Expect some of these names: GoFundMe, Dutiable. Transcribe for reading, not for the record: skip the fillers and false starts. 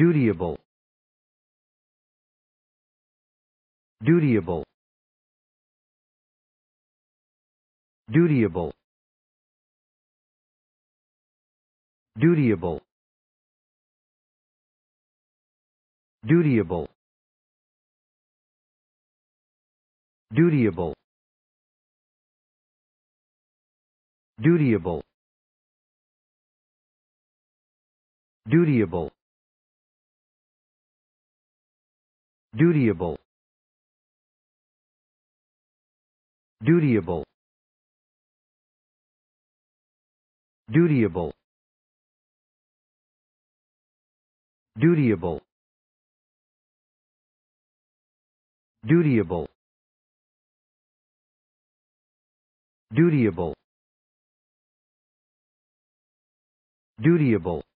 Dutiable. Dutiable. Dutiable. Dutiable. Dutiable. Dutiable. Dutiable. Dutiable. Dutiable. Dutiable. Dutiable. Dutiable. Dutiable. Dutiable. Dutiable.